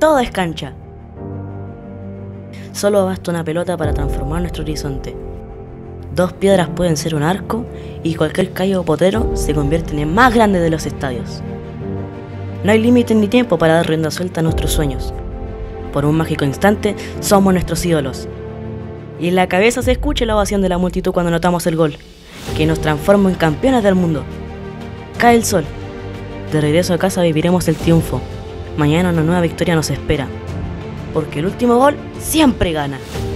Todo es cancha. Solo basta una pelota para transformar nuestro horizonte. Dos piedras pueden ser un arco y cualquier calle o potero se convierte en el más grande de los estadios. No hay límite ni tiempo para dar rienda suelta a nuestros sueños. Por un mágico instante somos nuestros ídolos. Y en la cabeza se escucha la ovación de la multitud cuando anotamos el gol, que nos transforma en campeones del mundo. Cae el sol. De regreso a casa viviremos el triunfo. Mañana una nueva victoria nos espera, porque el último gol siempre gana.